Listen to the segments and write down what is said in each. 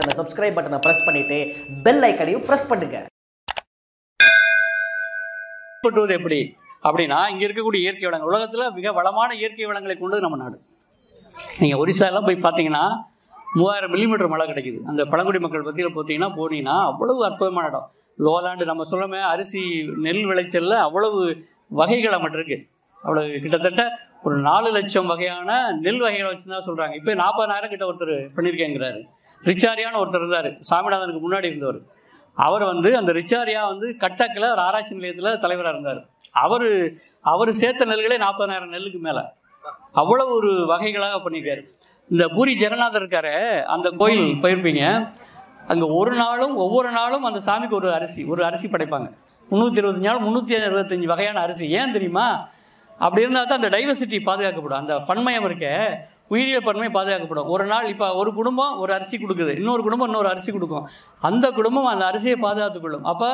the subscribe button press பண்ணிட்டு bell icon-ஐயும் press பண்ணுங்க. படுது எப்படி? அப்படினா இங்க இருக்கக்கூடிய இயற்கை வளங்கள் உலகத்துல மிக வளமான இயற்கை வளங்களை கொண்டது நம்ம நாடு. நீங்க ஒரிசால போய் பாத்தீங்கன்னா 3000 mm மழை கிடைக்குது. அந்த பழங்குடி மக்கள் பத்தியில போத்தீங்கன்னா போனீங்கன்னா அவ்வளவு அற்புதமான இடம். லோலாண்ட் நம்ம சொல்லுமே அரிசி நெல் விளைச்சல்ல அவ்வளவு வகைகள் அமட் இருக்கு. அவ்வளவு கிட்டத்தட்ட ஒரு 4 லட்சம் வகையான நெல் வகைகளை வச்சுன்னு தான் சொல்கிறாங்க. இப்போ 40,000 கிட்ட ஒருத்தர் பண்ணியிருக்கேங்கிறாரு. ரிச்சாரியான்னு ஒருத்தர் இருந்தார், சாமிநாதனுக்கு முன்னாடி இருந்தவர். அவர் வந்து அந்த ரிச்சாரியா வந்து கட்டக்கில் ஒரு ஆராய்ச்சி நிலையத்தில் தலைவராக இருந்தார். அவர் சேர்த்த நெல்களே 40,000 நெல்லுக்கு மேலே, அவ்வளோ ஒரு வகைகளாக பண்ணியிருக்காரு. இந்த பூரி ஜெகநாதர் இருக்காரு, அந்த கோயில் போயிருப்பீங்க. அங்கே ஒவ்வொரு நாளும் அந்த சாமிக்கு ஒரு அரிசி படைப்பாங்க. 365 வகையான அரிசி. ஏன் தெரியுமா? அப்படி இருந்தால் தான் அந்த டைவர்சிட்டி பாதுகாக்கப்படும், அந்த பன்மயம் இருக்க உயிரியல் பன்மை பாதுகாக்கப்படும். ஒரு நாள் இப்போ ஒரு குடும்பம் ஒரு அரிசி கொடுக்குது, இன்னொரு குடும்பம் இன்னொரு அரிசி கொடுக்கும், அந்த குடும்பம் அந்த அரிசியை பாதுகாத்துக்கொள்ளும். அப்போ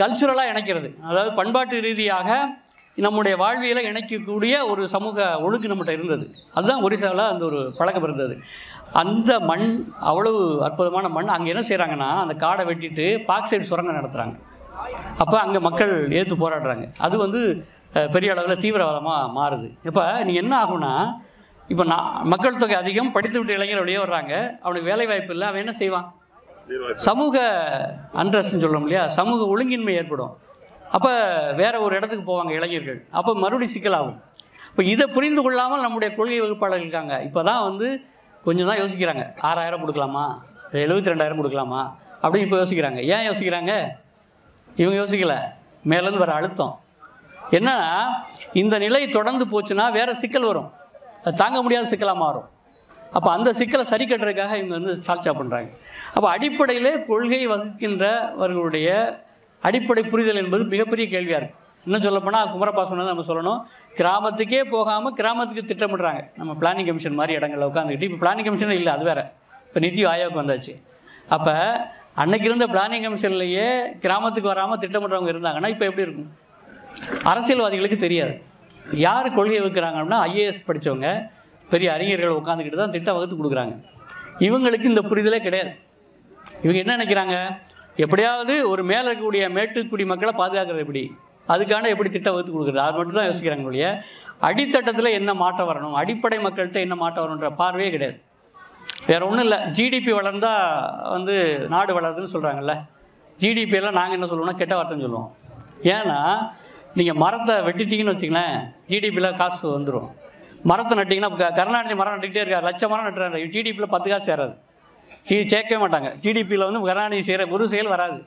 கல்ச்சுரலாக இணைக்கிறது, அதாவது பண்பாட்டு ரீதியாக நம்முடைய வாழ்வியலை இணைக்கக்கூடிய ஒரு சமூக ஒழுங்கு நம்மகிட்ட இருந்தது. அதுதான் ஒரிசாவில் அந்த ஒரு பழக்கம் இருந்தது. அந்த மண் அவ்வளவு அற்புதமான மண். அங்கே என்ன செய்கிறாங்கன்னா அந்த காடை வெட்டிட்டு பாக்சைடு சுரங்கம் நடத்துகிறாங்க. அப்போ அங்கே மக்கள் ஏற்று போராடுறாங்க. அது வந்து பெரிய அளவில் தீவிரவாதமாக மாறுது. இப்போ நீங்கள் என்ன ஆகும்னா, இப்போ மக்கள் தொகை அதிகம், படித்து விட்டு இளைஞர்கள் வெளியே வர்றாங்க, அவனுக்கு வேலை வாய்ப்பு இல்லை, அவன் என்ன செய்வான்? சமூக அண்ட்ரஸ்ன்னு சொல்கிறோம் இல்லையா, சமூக ஒழுங்கின்மை ஏற்படும். அப்போ வேறு ஒரு இடத்துக்கு போவாங்க இளைஞர்கள். அப்போ மறுபடியும் சிக்கலாகும். இப்போ இதை புரிந்து கொள்ளாமல் நம்முடைய கொள்கை வகுப்பாளர்கள் இருக்காங்க. இப்போ தான் வந்து கொஞ்சம் தான் யோசிக்கிறாங்க, 6000 கொடுக்கலாமா, 72,000 கொடுக்கலாமா அப்படின்னு இப்போ யோசிக்கிறாங்க. ஏன் யோசிக்கிறாங்க? இவங்க யோசிக்கலை, மேலேருந்து வர அழுத்தம். என்னன்னா இந்த நிலை தொடர்ந்து போச்சுன்னா வேறு சிக்கல் வரும், அது தாங்க முடியாத சிக்கலாக மாறும். அப்போ அந்த சிக்கலை சரி கட்டுறதுக்காக இவங்க வந்து சால்ச்சா பண்ணுறாங்க. அப்போ அடிப்படையிலே கொள்கை வகுக்கின்றவர்களுடைய அடிப்படை புரிதல் என்பது மிகப்பெரிய கேள்வியாக இருக்குது. இன்னும் சொல்லப்போனால் குமரப்பா சொன்னதை நம்ம சொல்லணும், கிராமத்துக்கே போகாமல் கிராமத்துக்கு திட்டமிடுறாங்க. நம்ம பிளானிங் கமிஷன் மாதிரி இடங்களில் உட்காந்துக்கிட்டு, இப்போ பிளானிங் கமிஷனே இல்லை, அது வேறு, இப்போ நிதி ஆயோக் வந்தாச்சு. அப்போ அன்னைக்கு இருந்த பிளானிங் கமிஷன்லேயே கிராமத்துக்கு வராமல் திட்டமிடுறவங்க இருந்தாங்கன்னா இப்போ எப்படி இருக்கும்? அரசியல்வாதிகளுக்கு தெரியாது. யார் கொள்கை வகுக்கிறாங்க அப்படின்னா IAS படித்தவங்க, பெரிய அறிஞர்கள் உட்காந்துக்கிட்டு தான் திட்டம் வகுத்து கொடுக்குறாங்க. இவங்களுக்கு இந்த புரிதலே கிடையாது. இவங்க என்ன நினைக்கிறாங்க? எப்படியாவது ஒரு மேலே இருக்கக்கூடிய மேட்டுக்குடி மக்களை பாதுகாக்கிறது எப்படி, அதுக்கான எப்படி திட்டம் வகுத்து கொடுக்குறது, அது மட்டும் தான் யோசிக்கிறாங்களுடைய. அடித்தட்டத்தில் என்ன மாற்றம் வரணும், அடிப்படை மக்கள்கிட்ட என்ன மாற்றம் வரணுன்ற பார்வையே கிடையாது. வேறு ஒன்றும் இல்லை, GDP வளர்ந்தால் வந்து நாடு வளருதுன்னு சொல்கிறாங்கல்ல. GDPலாம் நாங்கள் என்ன சொல்லுவோம்னா கெட்ட வார்த்தைன்னு சொல்லுவோம். ஏன்னா நீங்கள் மரத்தை வெட்டிட்டீங்கன்னு வச்சுங்களேன், GDPயில் காசு வந்துடும். மரத்தை நட்டிங்கன்னா, இப்போ கருணாநிதி மரம் நட்டுக்கிட்டே இருக்கார், லட்சம் மரம் நட்டுறாரு, GDPயில் 10 காசு சேராது, சேர்க்கவே மாட்டாங்க. GDPயில் வந்து கருணாநிதி செய்கிற ஒரு செயல் வராது.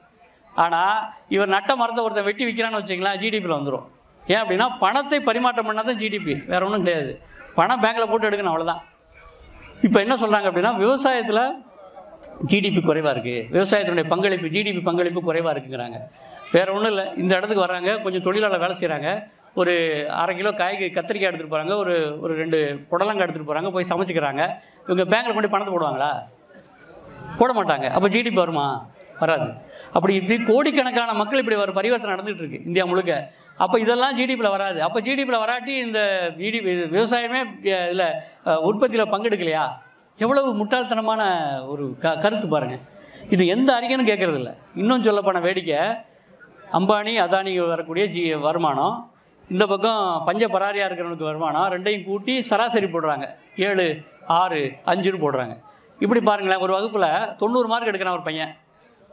ஆனால் இவர் நட்ட மரத்தை ஒருத்தர் வெட்டி விற்கிறான்னு வச்சிங்களேன், GDPயில் வந்துடும். ஏன் அப்படின்னா பணத்தை பரிமாற்றம் பண்ணால் தான் GDP, வேறு ஒன்றும் கிடையாது. பணம் பேங்கில் போட்டு எடுக்கணும், அவ்வளோதான். இப்போ என்ன சொல்கிறாங்க அப்படின்னா விவசாயத்தில் GDP குறைவாக இருக்குது, விவசாயத்தினுடைய பங்களிப்பு GDP பங்களிப்பு குறைவாக இருக்குங்கிறாங்க. வேறு ஒன்றும் இல்லை, இந்த இடத்துக்கு வர்றாங்க, கொஞ்சம் தொழிலாளர் வேலை செய்கிறாங்க, ஒரு ½ கிலோ கத்திரிக்காய் எடுத்துகிட்டு போகிறாங்க, ஒரு 2 புடலங்காய் எடுத்துகிட்டு போகிறாங்க, போய் சமைச்சிக்கிறாங்க. இவங்க பேங்கில் கொண்டு பணத்தை போடுவாங்களா? போட மாட்டாங்க. அப்போ GDP வருமா? வராது. அப்படி இது கோடிக்கணக்கான மக்கள் இப்படி ஒரு பரிவர்த்தனை நடந்துகிட்டு இருக்குது இந்தியா முழுக்க. அப்போ இதெல்லாம் GDPயில் வராது. அப்போ GDPயில் வராட்டி இந்த GDP விவசாயமே இதில் உற்பத்தியில் பங்கெடுக்கலையா? எவ்வளவு முட்டாள்தனமான ஒரு கருத்து பாருங்கள். இது எந்த அறிக்கைன்னு கேட்குறதில்ல. இன்னும் சொல்லப்போன வேடிக்கை, அம்பானி அதானி வரக்கூடிய வருமானம், இந்த பக்கம் பஞ்ச பராரியாக இருக்கிறவனுக்கு வருமானம், ரெண்டையும் கூட்டி சராசரி போடுறாங்க, 7, 6, 5ன்னு போடுறாங்க. இப்படி பாருங்களேன், ஒரு வகுப்பில் 90 மார்க் எடுக்கிறான் ஒரு பையன்,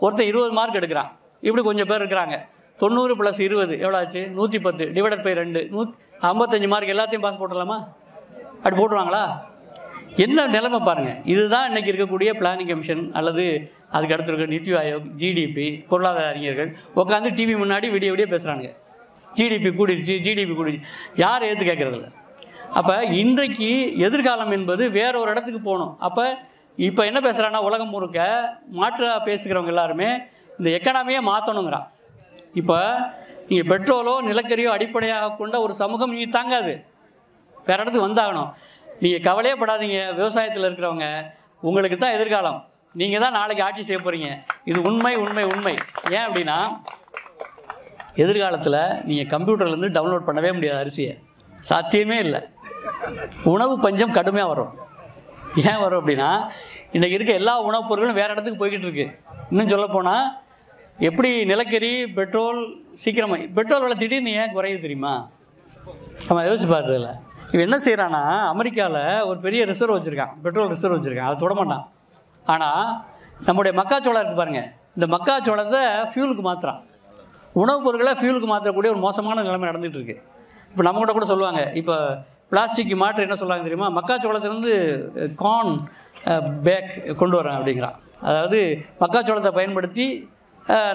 ஒருத்தர் 20 மார்க் எடுக்கிறான். இப்படி கொஞ்சம் பேர் இருக்கிறாங்க. 90 + 20 எவ்வளோ ஆச்சு? 110 ÷ 2 55 மார்க். எல்லாத்தையும் பாஸ் போட்டுடலாமா? அப்படி போட்டுருவாங்களா? என்ன நிலைமை பாருங்கள். இதுதான் இன்றைக்கி இருக்கக்கூடிய பிளானிங் கமிஷன் அல்லது அதுக்கு அடுத்து இருக்க நித்தி ஆயோக், GDP, பொருளாதார அறிஞர்கள் உட்காந்து டிவி முன்னாடி விடிய விடிய பேசுகிறாங்க, GDP கூடிடுச்சு. யார் ஏற்று கேட்குறதில்ல. அப்போ இன்றைக்கு எதிர்காலம் என்பது வேற ஒரு இடத்துக்கு போகணும். அப்போ இப்போ என்ன பேசுகிறான்னா உலகம் முழுக்க மாற்றாக பேசுகிறவங்க எல்லாருமே இந்த எக்கனாமியை மாற்றணுங்கிறான். இப்போ நீங்கள் பெட்ரோலோ நிலக்கரியோ அடிப்படையாக கொண்ட ஒரு சமூகம் நீங்கள் தாங்காது, வேறு இடத்துக்கு வந்தாகணும். நீங்கள் கவலையே படாதீங்க, விவசாயத்தில் இருக்கிறவங்க உங்களுக்கு தான் எதிர்காலம், நீங்கள் தான் நாளைக்கு ஆட்சி செய்ய போகிறீங்க. இது உண்மை. ஏன் அப்படின்னா எதிர்காலத்தில் நீங்கள் கம்ப்யூட்டர்லேருந்து டவுன்லோட் பண்ணவே முடியாது அரிசியை, சாத்தியமே இல்லை. உணவு பஞ்சம் கடுமையாக வரும். ஏன் வரும் அப்படின்னா இன்னைக்கு இருக்க எல்லா உணவுப் பொருட்களும் வேறு இடத்துக்கு போய்கிட்டு இருக்கு. இன்னும் சொல்லப்போனால் எப்படி நிலக்கரி பெட்ரோல் சீக்கிரமாக பெட்ரோல் விலை திடீர்னு ஏன் குறையுது தெரியுமா? நம்ம யோசிச்சு பார்த்ததில்ல. இவன் என்ன செய்கிறான்னா, அமெரிக்காவில் ஒரு பெரிய ரிசர்வ் வச்சுருக்கான், பெட்ரோல் ரிசர்வ் வச்சுருக்கான், அதை தொட மாட்டான். ஆனால் நம்முடைய மக்காச்சோளம் இருக்குது பாருங்கள், இந்த மக்காச்சோளத்தை ஃபியூலுக்கு மாற்றுறான். உணவுப் பொருட்களை ஃபியூலுக்கு மாற்றக்கூடிய ஒரு மோசமான நிலைமை நடந்துகிட்டு இருக்குது. இப்போ நம்மகிட்ட கூட சொல்லுவாங்க, இப்போ பிளாஸ்டிக் மாற்று என்ன சொல்கிறாங்க தெரியுமா, மக்காச்சோளத்துலேருந்து கார்ன் பேக் கொண்டு வரேன் அப்படிங்கிறான். அதாவது மக்காச்சோளத்தை பயன்படுத்தி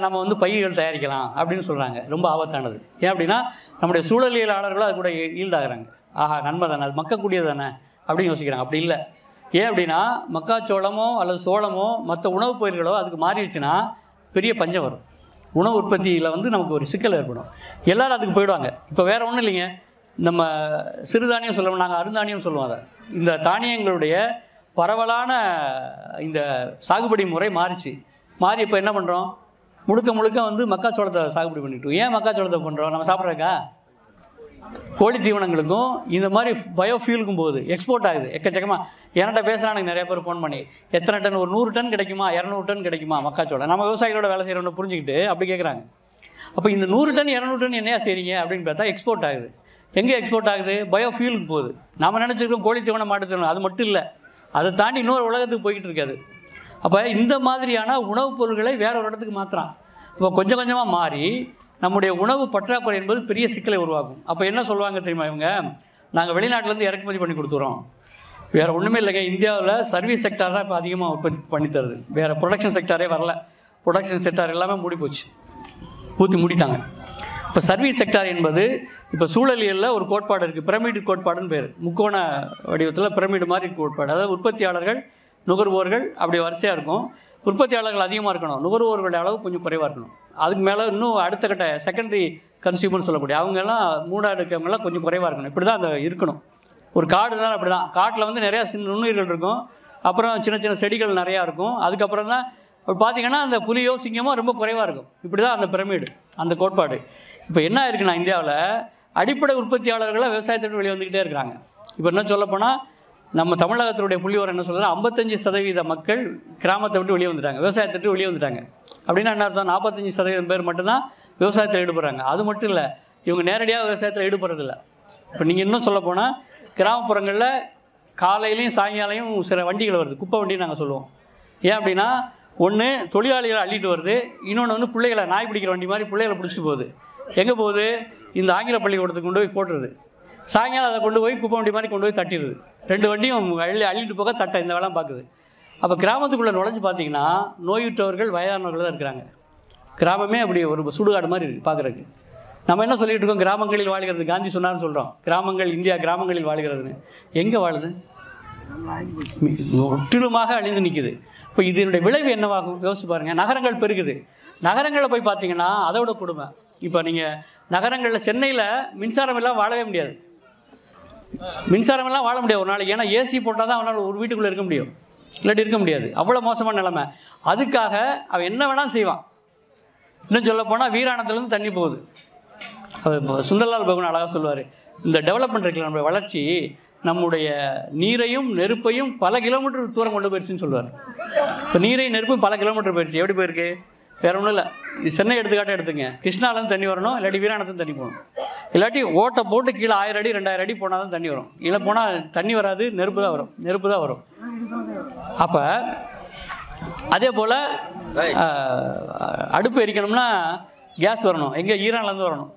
நம்ம வந்து பயிர்கள் தயாரிக்கலாம் அப்படின்னு சொல்கிறாங்க. ரொம்ப ஆபத்தானது. ஏன் அப்படின்னா நம்முடைய சூழலியலாளர்களும் அது கூட ஈல்டாகிறாங்க. ஆஹா நன்மை தானே, அது மக்கக்கூடியது தானே அப்படின்னு யோசிக்கிறாங்க. அப்படி இல்லை. ஏன் அப்படின்னா மக்காச்சோளமோ அல்லது சோளமோ மற்ற உணவுப் பயிர்களோ அதுக்கு மாறிடுச்சுன்னா பெரிய பஞ்சம் வரும். உணவு உற்பத்தியில் வந்து நமக்கு ஒரு சிக்கல் ஏற்படும். எல்லோரும் அதுக்கு போயிடுவாங்க. இப்போ வேறு ஒன்றும் இல்லைங்க, நம்ம சிறுதானியம் சொல்லுவோம், நாங்கள் அருந்தானியம் சொல்லுவோம். அதை இந்த தானியங்களுடைய பரவலான இந்த சாகுபடி முறை மாறிச்சு. மாறி இப்போ என்ன பண்ணுறோம், முழுக்க முழுக்க வந்து மக்காச்சோளத்தை சாகுபடி பண்ணிட்டோம். ஏன் மக்காச்சோளத்தை பண்ணுறோம், நம்ம சாப்பிட்றக்கா? கோழி தீவனங்களுக்கும் இந்த மாதிரி பயோஃபியூலுக்கும் போகுது, எக்ஸ்போர்ட் ஆகுது எக்கச்சக்கமாக. என்கிட்ட பேசுகிறான் எனக்கு நிறைய பேர் ஃபோன் பண்ணி, எத்தனை டன், ஒரு 100 டன் கிடைக்குமா, 200 டன் கிடைக்குமா மக்காச்சோளம், நம்ம விவசாயிகளோட வேலை செய்கிறோன்னு புரிஞ்சுக்கிட்டு அப்படி கேட்குறாங்க. அப்போ இந்த 100 டன் 200 டன் என்னையா செய்கிறீங்க அப்படின்னு பார்த்தா எக்ஸ்போர்ட் ஆகுது. எங்கே எக்ஸ்போர்ட் ஆகுது? பயோஃபியூலுக்கு போகுது. நம்ம நினச்சிக்கிறோம் கோழி தீவனம் மாட்டு தீவனம், அது மட்டும் இல்லை, அதை தாண்டி இன்னொரு உலகத்துக்கு போய்கிட்டு இருக்காது. அப்போ இந்த மாதிரியான உணவுப் பொருட்களை வேற ஒரு இடத்துக்கு மாற்றுறான். இப்போ கொஞ்சம் கொஞ்சமாக மாறி நம்முடைய உணவு பற்றாக்குறை என்பது பெரிய சிக்கலை உருவாக்கும். அப்போ என்ன சொல்லுவாங்க தெரியுமா, இவங்க நாங்கள் வெளிநாட்டிலேருந்து இறக்குமதி பண்ணி கொடுத்துறோம், வேறு ஒன்றுமே இல்லைங்க. இந்தியாவில் சர்வீஸ் செக்டார் தான் இப்போ அதிகமாக உற்பத்தி பண்ணி தருது, வேறு ப்ரொடக்ஷன் செக்டாரே வரல. ப்ரொடக்ஷன் செக்டார் எல்லாமே மூடி போச்சு, மூடிட்டாங்க. இப்போ சர்வீஸ் செக்டார் என்பது இப்போ சூழலியலில் ஒரு கோட்பாடு இருக்குது, பிரமிடு கோட்பாடுன்னு பேர், முக்கோண வடிவத்தில் பிரமிடு மாதிரி கோட்பாடு. அதாவது உற்பத்தியாளர்கள் நுகர்வோர்கள் அப்படி வரிசையாக இருக்கும். உற்பத்தியாளர்கள் அதிகமாக இருக்கணும், நுகர்வோர்களுடைய அளவு கொஞ்சம் குறைவாக இருக்கணும். அதுக்கு மேலே இன்னும் அடுத்த கட்ட செகண்டரி கன்சியூமர்னு சொல்லக்கூடிய அவங்கெல்லாம் மூடாக இருக்கிறவங்கெல்லாம் கொஞ்சம் குறைவாக இருக்கணும். இப்படி தான் அந்த இருக்கணும். ஒரு காடு தான் அப்படி தான், காட்டில் வந்து நிறையா சின்ன நுண்ணுயிர்கள் இருக்கும், அப்புறம் சின்ன சின்ன செடிகள் நிறையா இருக்கும், அதுக்கப்புறம் தான் பார்த்திங்கன்னா அந்த புலியோ சிங்கமோ ரொம்ப குறைவாக இருக்கும். இப்படி தான் அந்த பிரமிடு அந்த கோட்பாடு. இப்போ என்ன இருக்குன்னா இந்தியாவில் அடிப்படை உற்பத்தியாளர்களாக விவசாயத்திற்கு வெளியே வந்துக்கிட்டே இருக்கிறாங்க. இப்போ என்ன சொல்லப்போனால் நம்ம தமிழகத்தினுடைய புள்ளிவரம் என்ன சொல்கிறோம், 55% மக்கள் கிராமத்தை விட்டு வெளியே வந்துட்டாங்க, விவசாயத்தை விட்டு வெளியே வந்துட்டாங்க. அப்படின்னா என்ன அர்த்தம், 45% பேர் மட்டும்தான் விவசாயத்தில் ஈடுபடுறாங்க. அது மட்டும் இல்லை, இவங்க நேரடியாக விவசாயத்தில் ஈடுபடுறதில்லை. இப்போ நீங்கள் இன்னும் சொல்லப்போனால் கிராமப்புறங்களில் காலையிலையும் சாயங்காலையும் சில வண்டிகள் வருது, குப்பை வண்டின்னு நாங்கள் சொல்லுவோம். ஏன் அப்படின்னா ஒன்று தொழிலாளிகளை அள்ளிட்டு வருது, இன்னொன்று வந்து பிள்ளைகளை நாய் பிடிக்கிற வண்டி மாதிரி பிள்ளைகளை பிடிச்சிட்டு போகுது. எங்கே போகுது, இந்த ஆங்கில பள்ளிக்கூடத்துக்கு கொண்டு போய் போட்டுருது. சாயங்காலம் அதை கொண்டு போய் குப்பை வண்டி மாதிரி கொண்டு போய் தட்டிடுது. ரெண்டு வண்டியும் அள்ளிட்டு போக தட்டை இந்த வேலை பார்க்குது. அப்போ கிராமத்துக்குள்ளே நுழைஞ்சு பார்த்தீங்கன்னா நோயுற்றவர்கள் வயதானவர்கள் தான் இருக்கிறாங்க. கிராமமே அப்படி ஒரு சுடுகாடு மாதிரி இருக்குது பார்க்குறதுக்கு. நம்ம என்ன சொல்லிகிட்டு இருக்கோம், கிராமங்களில் வாழ்கிறது காந்தி சொன்னார்னு சொல்கிறோம், கிராமங்கள் இந்தியா கிராமங்களில் வாழ்கிறதுன்னு. எங்கே வாழுது, முற்றிலுமாக அழிந்து நிற்குது. இப்போ இதனுடைய விளைவு என்னவாகும் யோசிச்சு பாருங்கள். நகரங்கள் பெருகுது, நகரங்களில் போய் பார்த்தீங்கன்னா அதோட கொடுமை. இப்போ நீங்கள் நகரங்களில் சென்னையில் மின்சாரம் எல்லாம் வாழவே முடியாது, மின்சாரமெல்லாம் வாழ முடியாது ஒரு நாளைக்கு. ஏன்னா ஏசி போட்டால் தான் அவனால் ஒரு வீட்டுக்குள்ளே இருக்க முடியும், இல்லாட்டி இருக்க முடியாது. அவ்வளோ மோசமான நிலைமை. அதுக்காக அவன் என்ன வேணாலும் செய்வான். இன்னும் சொல்லப்போனால் வீராணத்துலேருந்து தண்ணி போகுது. அது சுந்தரலால் பகவான் அழகாக சொல்லுவார், இந்த டெவலப்மெண்ட் இருக்கல நம்முடைய வளர்ச்சி நம்முடைய நீரையும் நெருப்பையும் பல கிலோமீட்டர் தூரம் கொண்டு போயிடுச்சுன்னு சொல்லுவார். இப்போ நீரையும் நெருப்பும் பல கிலோமீட்டர் போயிடுச்சு. எப்படி போயிருக்கு, வேறு ஒன்றும் இல்லை. சென்னை எடுத்துக்காட்டே எடுத்துங்க, கிருஷ்ணாலேருந்து தண்ணி வரணும், இல்லாட்டி வீராணத்துலேருந்து தண்ணி போகணும், இல்லாட்டி ஓட்டை போட்டு கீழே 1000 அடி 2000 அடி போனால் தான் தண்ணி வரும். இல்லை போனால் தண்ணி வராது, நெருப்பு தான் வரும். அப்போ அதே போல் அடுப்பு எரிக்கணும்னா கேஸ் வரணும், எங்கே, ஈரான்லேருந்து வரணும்.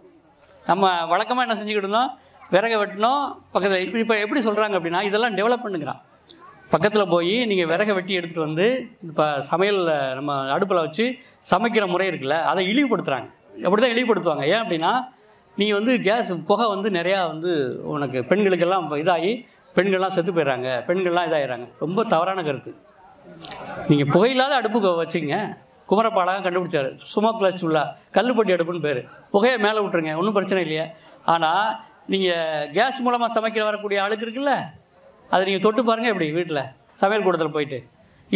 நம்ம வழக்கமாக என்ன செஞ்சுக்கிட்டு இருந்தோம், விறகு வெட்டணும் பக்கத்தில். இப்போ எப்படி சொல்கிறாங்க அப்படின்னா, இதெல்லாம் டெவலப் பண்ணுங்கிறான். பக்கத்தில் போய் நீங்கள் விறகை வெட்டி எடுத்துகிட்டு வந்து இப்போ சமையலில் நம்ம அடுப்பில் வச்சு சமைக்கிற முறை இருக்குல்ல, அதை இழிவுபடுத்துகிறாங்க. அப்படி தான் இழிவுபடுத்துவாங்க. ஏன் அப்படின்னா நீ வந்து கேஸ் புகை வந்து நிறையா வந்து உனக்கு பெண்களுக்கெல்லாம் இதாகி பெண்கள்லாம் செத்து போயிடுறாங்க, பெண்கள்லாம் இதாகிடுறாங்க. ரொம்ப தவறான கருத்து. நீங்கள் புகையில்லாத அடுப்பு வச்சுங்க. குமரப்பாலாக கண்டுபிடிச்சார், சுமோக்லெஸ் சுல்லா, கல்லுப்பட்டி அடுப்புன்னு பேர். புகையை மேலே விட்டுருங்க, ஒன்றும் பிரச்சனை இல்லையா. ஆனால் நீங்கள் கேஸ் மூலமாக சமைக்கிற வரக்கூடிய அழுக்கு இருக்குல்ல, அதை நீங்கள் தொட்டு பாருங்கள். எப்படி வீட்டில் சமையல் கூடத்தில் போயிட்டு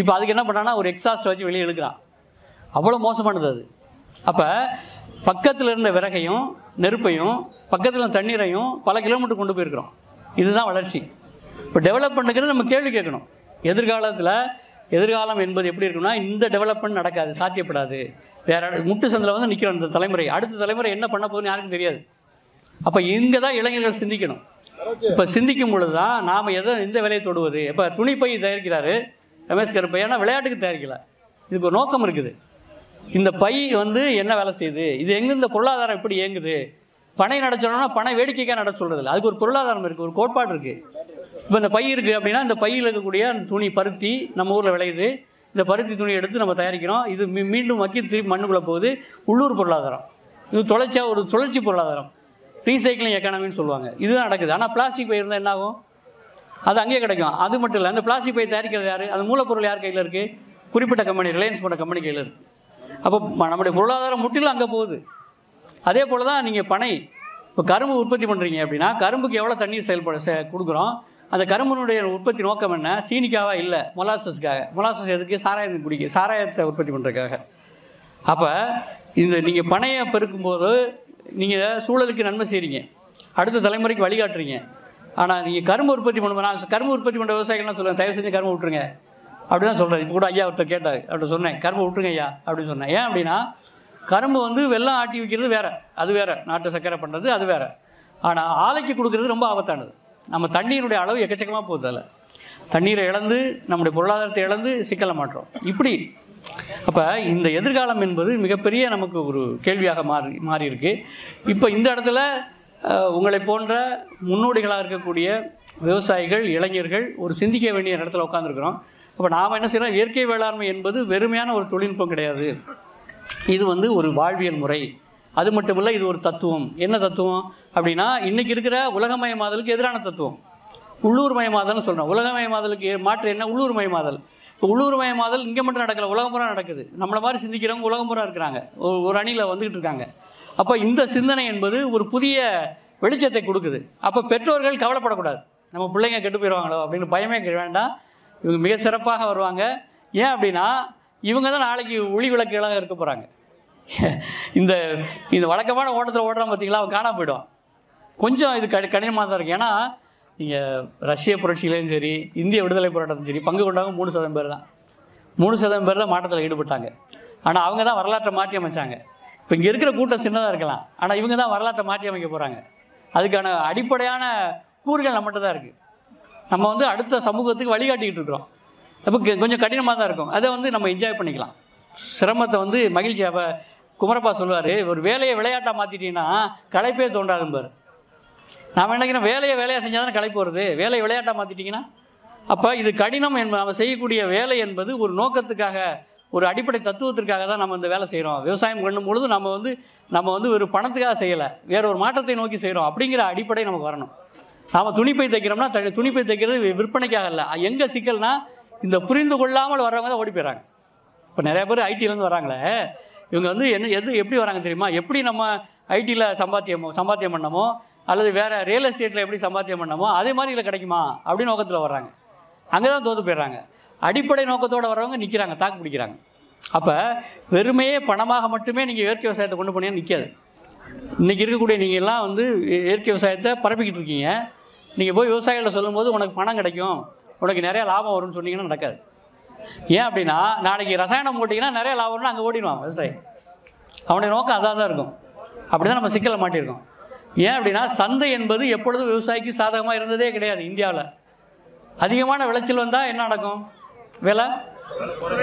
இப்போ அதுக்கு என்ன பண்ணான்னா ஒரு எக்ஸாஸ்ட் வச்சு வெளியே இழுக்கிறான். அவ்வளோ மோசமானது அது. அப்போ பக்கத்தில் இருந்த விறகையும் நெருப்பையும் பக்கத்தில் இருந்த தண்ணீரையும் பல கிலோமீட்டர் கொண்டு போயிருக்கிறோம். இதுதான் வளர்ச்சி. இப்போ டெவலப் பண்ணுறது நம்ம கேள்வி கேட்கணும். எதிர்காலத்தில் எதிர்காலம் என்பது எப்படி இருக்குன்னா இந்த டெவலப்மெண்ட் நடக்காது, சாத்தியப்படாது. வேற முட்டு சந்தில் வந்து நிற்கிறோம் இந்த தலைமுறை. அடுத்த தலைமுறை என்ன பண்ண போகுதுன்னு யாருக்கும் தெரியாது. அப்போ இங்கே தான் இளைஞர்கள் சிந்திக்கணும். இப்போ சிந்திக்கும் பொழுது தான் நாம் எதை எந்த வேலையை தொடுவது. இப்போ துணிப்பை தயாரிக்கிறாரு ரமேஷ் கருப்பை, ஏன்னா விளையாட்டுக்கு தயாரிக்கல, இதுக்கு ஒரு நோக்கம் இருக்குது. இந்த பை வந்து என்ன வேலை செய்யுது, இது எங்கே இந்த பொருளாதாரம் எப்படி இயங்குது, பணை நடச்சோன்னா பணம் வேடிக்கைக்காக நட சொல்கிறதில்ல, அதுக்கு ஒரு பொருளாதாரம் இருக்குது, ஒரு கோட்பாடு இருக்குது. இப்போ இந்த பை இருக்குது அப்படின்னா இந்த பையில் இருக்கக்கூடிய அந்த துணி பருத்தி நம்ம ஊரில் விளையுது, இந்த பருத்தி துணி எடுத்து நம்ம தயாரிக்கிறோம், இது மீண்டும் மக்கி திருப்பி மண்ணுக்குள்ளே போகுது, உள்ளூர் பொருளாதாரம். இது தொலைச்சாக ஒரு சுழற்சி பொருளாதாரம், ரீசைக்கிளிங் எக்கானமின்னு சொல்லுவாங்க, இதுதான் நடக்குது. ஆனால் பிளாஸ்டிக் பை இருந்தால் என்ன ஆகும், அது அங்கேயே கிடைக்கும். அது மட்டும் இல்லை, அந்த பிளாஸ்டிக் பை தயாரிக்கிறது யார், அந்த மூலப்பொருள் யார் கையில் இருக்குது, குறிப்பிட்ட கம்பெனி ரிலையன்ஸ் போன்ற கம்பெனி கையில் இருக்குது. அப்போ நம்முடைய பொருளாதாரம் முற்றிலும் அங்கே போகுது. அதே போல் தான் நீங்கள் பனை, இப்போ கரும்பு உற்பத்தி பண்ணுறீங்க அப்படின்னா கரும்புக்கு எவ்வளோ தண்ணீர் கொடுக்குறோம், அந்த கரும்பினுடைய உற்பத்தி நோக்கம் என்ன, சீனிக்காக இல்லை, மொலாசஸ்க்காக. மொலாசஸ் எதுக்கு, சாராயத்துக்கு பிடிக்கும், சாராயத்தை உற்பத்தி பண்ணுறதுக்காக. அப்போ இந்த நீங்கள் பனையை பெருக்கும்போது நீங்கள் சூழலுக்கு நன்மை செய்கிறீங்க, அடுத்த தலைமுறைக்கு வழிகாட்டுறீங்க. ஆனால் நீங்கள் கரும்பு உற்பத்தி பண்ணும்போது, நான் கரும்பு உற்பத்தி பண்ணுற விவசாயிகள்லாம் சொல்லுவேன், தயவு செஞ்சு கரும்பு விட்டுருங்க அப்படின்னு தான் சொல்கிறேன். இப்போ கூட ஐயா ஒருத்தர் கேட்டார், அப்படின்னு சொன்னேன், கரும்பு விட்டுருங்க ஐயா அப்படின்னு சொன்னேன். ஏன் அப்படின்னா கரும்பு வந்து வெள்ளம் ஆட்டி வைக்கிறது வேறு, அது வேறு, நாட்டு சர்க்கரை பண்ணுறது அது வேறு. ஆனால் ஆலைக்கு கொடுக்குறது ரொம்ப ஆபத்தானது. நம்ம தண்ணீருடைய அளவு எக்கச்சக்கமாக போகுது, அதில் தண்ணீரை இழந்து நம்முடைய பொருளாதாரத்தை இழந்து சிக்கலை மாற்றோம் இப்படி. அப்போ இந்த எதிர்காலம் என்பது மிகப்பெரிய நமக்கு ஒரு கேள்வியாக மாறி இருக்கு. இப்போ இந்த இடத்துல உங்களை போன்ற முன்னோடிகளாக இருக்கக்கூடிய விவசாயிகள், இளைஞர்கள் ஒரு சிந்திக்க வேண்டிய இடத்துல உட்காந்துருக்குறோம். அப்போ நாம் என்ன செய்யறோம், இயற்கை வேளாண்மை என்பது வெறுமையான ஒரு தொழில்நுட்பம் கிடையாது, இது வந்து ஒரு வாழ்வியல் முறை, அது மட்டும் இல்லை இது ஒரு தத்துவம். என்ன தத்துவம் அப்படின்னா, இன்றைக்கி இருக்கிற உலகமயமாதலுக்கு எதிரான தத்துவம், உள்ளூர்மயமாதல்னு சொல்கிறோம். உலகமயமாதலுக்கு மாற்று என்ன, உள்ளூர்மயமாதல். இப்போ உள்ளூர்மயமாதல் இங்கே மட்டும் நடக்கலை, உலகப்புறா நடக்குது. நம்மளை மாதிரி சிந்திக்கிறவங்க உலகப்புறா இருக்கிறாங்க, ஒரு அணியில் வந்துக்கிட்டு இருக்காங்க. அப்போ இந்த சிந்தனை என்பது ஒரு புதிய வெளிச்சத்தை கொடுக்குது. அப்போ பெற்றோர்கள் கவலைப்படக்கூடாது, நம்ம பிள்ளைங்க கெட்டு போயிடுவாங்களோ அப்படின்னு பயமே வேண்டாம், இவங்க மிக சிறப்பாக வருவாங்க. ஏன் அப்படின்னா இவங்க தான் நாளைக்கு ஒளி விளக்குகளாக இருக்க போகிறாங்க. இந்த இந்த வழக்கமான ஓட்டத்தில் ஓடுறான் பார்த்திங்களா, அவன் காணாமல் போயிடுவான். கொஞ்சம் இது கடினமாக தான் இருக்குது. ஏன்னா நீங்கள் ரஷ்ய புரட்சியிலையும் சரி, இந்திய விடுதலை போராட்டத்திலும் சரி பங்கு கொண்டாங்க 3% பேர் தான், 3% பேர் தான் மாற்றத்தில் ஈடுபட்டாங்க. ஆனால் அவங்க தான் வரலாற்றை மாற்றி அமைச்சாங்க. இப்போ இங்கே இருக்கிற கூட்டம் சின்னதாக இருக்கலாம், ஆனால் இவங்க தான் வரலாற்றை மாற்றி அமைக்க போகிறாங்க. அதுக்கான அடிப்படையான கூறுகள் நம்மகிட்ட தான் இருக்குது. நம்ம வந்து அடுத்த சமூகத்துக்கு வழிகாட்டிக்கிட்டு இருக்கிறோம். அப்போ கொஞ்சம் கடினமாக தான் இருக்கும், அதை வந்து நம்ம என்ஜாய் பண்ணிக்கலாம், சிரமத்தை வந்து மகிழ்ச்சி. அப்போ குமரப்பா சொல்லுவார், ஒரு வேலையை விளையாட்டாக மாற்றிட்டீங்கன்னா களைப்பே தோன்றாதும்பார். நாம் நினைக்கிறோம் வேலையாக செஞ்சால் தானே களைப்பு வருது, வேலையை விளையாட்டாக மாற்றிட்டிங்கன்னா. அப்போ இது கடினம் என்பது, நம்ம செய்யக்கூடிய வேலை என்பது ஒரு நோக்கத்துக்காக, ஒரு அடிப்படை தத்துவத்திற்காக தான் நம்ம இந்த வேலை செய்கிறோம். விவசாயம் பண்ணும் பொழுது நம்ம வந்து ஒரு பணத்துக்காக செய்யலை, வேற ஒரு மாற்றத்தை நோக்கி செய்கிறோம் அப்படிங்கிற அடிப்படை நமக்கு வரணும். நாம் துணிப்பை தைக்கிறோம்னா துணிப்பை தைக்கிறது விற்பனைக்காக இல்லை. எங்கே சிக்கல்னா இந்த புரிந்து கொள்ளாமல் வர்றவங்க தான் ஓடி போயிடறாங்க. இப்போ நிறைய பேர் ஐடியிலேருந்து வராங்களே, இவங்க வந்து எப்படி வராங்க தெரியுமா, எப்படி நம்ம ஐடியில் சம்பாத்தியம் பண்ணமோ அல்லது வேறு ரியல் எஸ்டேட்டில் எப்படி சம்பாத்தியம் பண்ணமோ அதே மாதிரி இதில் கிடைக்குமா அப்படின்னு நோக்கத்தில் வர்றாங்க, அங்கே தான் தோற்று போயிடுறாங்க. அடிப்படை நோக்கத்தோடு வர்றவங்க நிற்கிறாங்க, தாக்கு பிடிக்கிறாங்க. அப்போ வெறுமையே பணமாக மட்டுமே நீங்கள் இயற்கை விவசாயத்தை கொண்டு போனீங்க நிற்காது. இன்றைக்கி இருக்கக்கூடிய நீங்கள் எல்லாம் வந்து இயற்கை விவசாயத்தை பரப்பிக்கிட்டு இருக்கீங்க. நீங்கள் போய் விவசாயிகளை சொல்லும்போது உனக்கு பணம் கிடைக்கும், உனக்கு நிறையா லாபம் வரும்னு சொன்னீங்கன்னா நடக்காது. ஏன் அப்படின்னா நாளைக்கு ரசாயனம் போட்டிங்கன்னா நிறைய லாபம்னா அங்கே ஓடிடுவான் விவசாயி, அவனுடைய நோக்கம் அதாக தான் இருக்கும். அப்படி தான் நம்ம சிக்கலை மாட்டியிருக்கோம். ஏன் அப்படின்னா சந்தை என்பது எப்பொழுதும் விவசாயிக்கு சாதகமாக இருந்ததே கிடையாது. இந்தியாவில் அதிகமான விளைச்சல் வந்தால் என்ன நடக்கும், விலை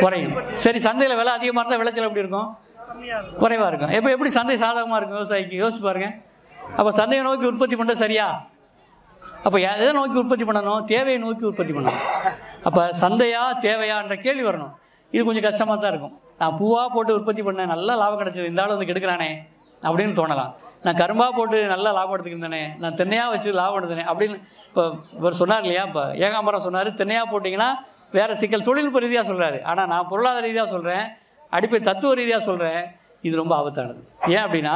குறையும். சரி, சந்தையில் விலை அதிகமாக இருந்தால் விளைச்சல் எப்படி இருக்கும், குறைவாக இருக்கும். எப்போ எப்படி சந்தை சாதகமாக இருக்கும் விவசாயிக்கு, யோசிச்சு பாருங்கள். அப்போ சந்தையை நோக்கி உற்பத்தி பண்ணுறது சரியா? அப்போ எதை நோக்கி உற்பத்தி பண்ணணும், தேவையை நோக்கி உற்பத்தி பண்ணணும். அப்போ சந்தையா தேவையான்ற கேள்வி வரணும். இது கொஞ்சம் கஷ்டமாக தான் இருக்கும். நான் பூவாக போட்டு உற்பத்தி பண்ணேன், நல்லா லாபம் கிடச்சிது, இந்த ஆள் வந்து கெடுக்கிறானே அப்படின்னு தோணலாம். நான் கரும்பாக போட்டு நல்லா லாபம் எடுத்துக்கிட்டேனே, நான் தென்னையாக வச்சு லாபம் எடுத்தேனே அப்படின்னு இப்போ இவர் சொன்னார் இல்லையா, இப்போ ஏகாம்பரம் சொன்னார், தென்னையாக போட்டிங்கன்னா வேறு சிக்கல், தொழில்நுட்ப ரீதியாக சொல்கிறாரு. ஆனால் நான் பொருளாதார ரீதியாக சொல்கிறேன், அடிப்படை தத்துவ ரீதியாக சொல்கிறேன், இது ரொம்ப ஆபத்தானது. ஏன் அப்படின்னா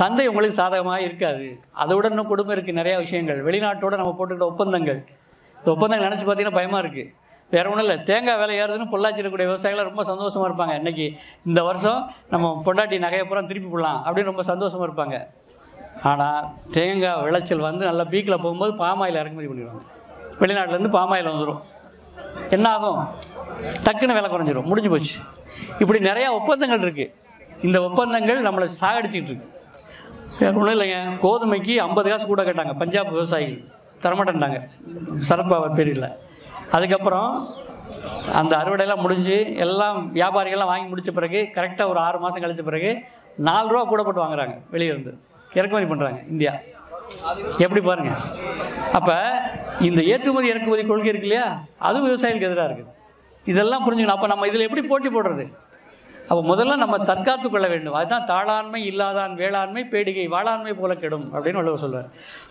சந்தை உங்களுக்கு சாதகமாக இருக்காது. அதை விட இன்னும் கொடுமை இருக்குது, நிறையா விஷயங்கள், வெளிநாட்டோட நம்ம போட்டுக்கிட்ட ஒப்பந்தங்கள். இந்த ஒப்பந்தங்கள் நினச்சி பார்த்தீங்கன்னா பயமாக இருக்குது. வேற ஒன்றும் இல்லை, தேங்காய் வேலை ஏறுதுன்னு பொள்ளாச்சி இருக்கக்கூடிய விவசாயிகள் ரொம்ப சந்தோஷமாக இருப்பாங்க. இன்றைக்கி இந்த வருஷம் நம்ம பொண்டாட்டி நகையப்புறம் திருப்பி போடலாம் அப்படின்னு ரொம்ப சந்தோஷமாக இருப்பாங்க. ஆனால் தேங்காய் விளைச்சல் வந்து நல்லா பீக்கில் போகும்போது பாமாயில் இறக்குமதி பண்ணிடுவாங்க, வெளிநாட்டிலேருந்து பாமாயில் வந்துடும். என்ன ஆகும், டக்குன்னு விலை குறைஞ்சிரும், முடிஞ்சு போச்சு. இப்படி நிறையா ஒப்பந்தங்கள் இருக்குது. இந்த ஒப்பந்தங்கள் நம்மளை சாகடிச்சிக்கிட்டு இருக்கு. ஒன்றும் இல்லைங்க, கோதுமைக்கு 50 காசு கூட கேட்டாங்க பஞ்சாப் விவசாயிகள், தரமாட்டேன்ட்டாங்க சரத்பவர் பேரில். அதுக்கப்புறம் அந்த அறுவடையெல்லாம் முடிஞ்சு எல்லாம் வியாபாரிகள்லாம் வாங்கி முடித்த பிறகு கரெக்டாக ஒரு 6 மாதம் கழித்த பிறகு 4 ரூபா கூட போட்டு வாங்குறாங்க, வெளியிருந்து இறக்குமதி பண்ணுறாங்க இந்தியா. எப்படி பாருங்கள். அப்போ இந்த ஏற்றுமதி இறக்குமதி கொள்கை இருக்கு இல்லையா, அதுவும் விவசாயிகளுக்கு எதிராக இருக்குது. இதெல்லாம் புரிஞ்சுக்கணும். அப்போ நம்ம இதில் எப்படி போட்டி போடுறது? அப்போ முதல்ல நம்ம தற்காத்து கொள்ள வேண்டும். அதுதான் தாளாண்மை இல்லாதான் வேளாண்மை பேடிகை வாளாண்மை போல கெடும் அப்படின்னு வள்ளுவர் சொல்வார்.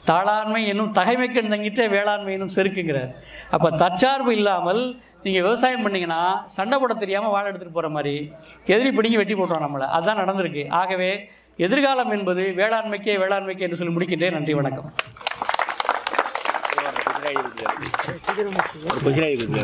தாளாண்மை என்னும் தகைமைக்கண் தங்கிட்டே வேளாண்மை என்னும் செருக்குங்கிறார். அப்போ தற்சார்பு இல்லாமல் நீங்கள் விவசாயம் பண்ணிங்கன்னா சண்டை போட தெரியாமல் வாழை எடுத்துகிட்டு போகிற மாதிரி எதிரி பிடிங்கி வெட்டி போட்டுறோம் நம்மளை. அதுதான் நடந்திருக்கு. ஆகவே எதிர்காலம் என்பது வேளாண்மைக்கே வேளாண்மைக்கே என்று சொல்லி முடிக்கின்றேன். நன்றி, வணக்கம்.